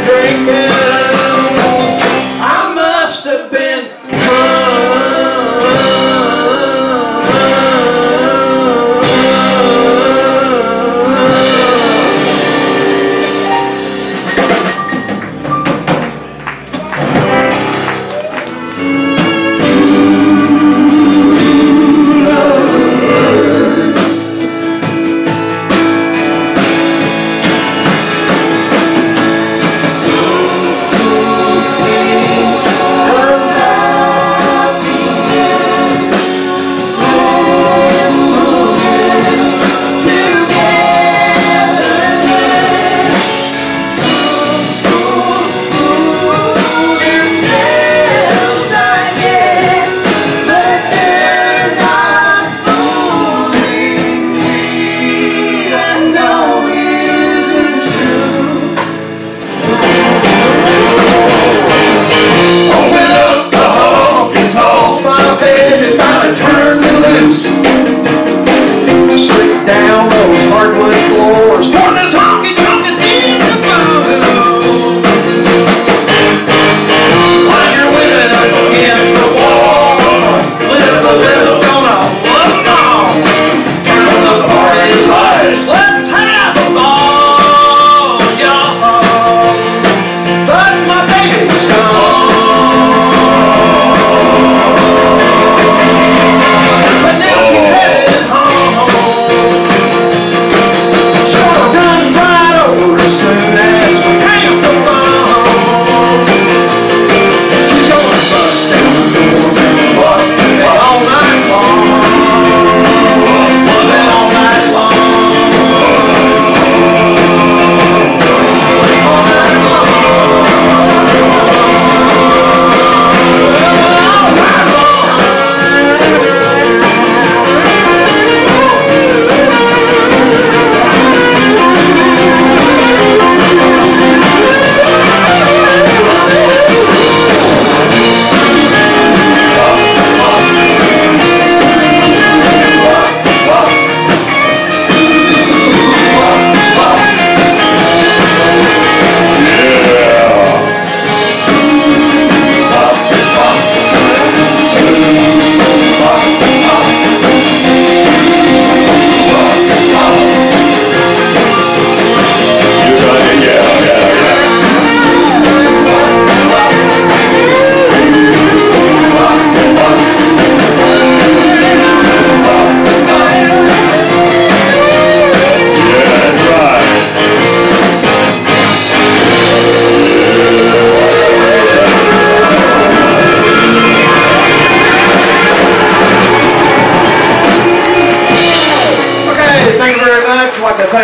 Drinking, I must have been drunk.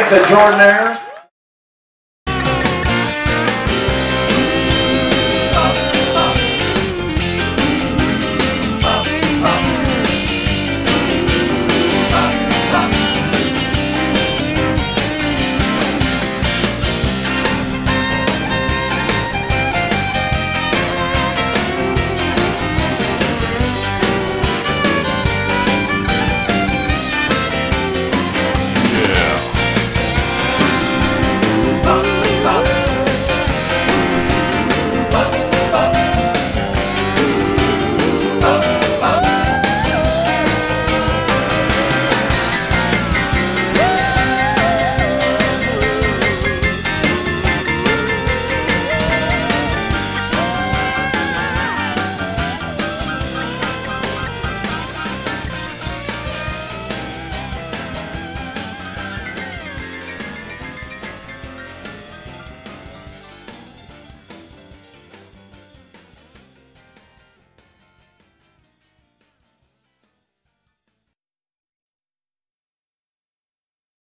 thank the Jordanaires.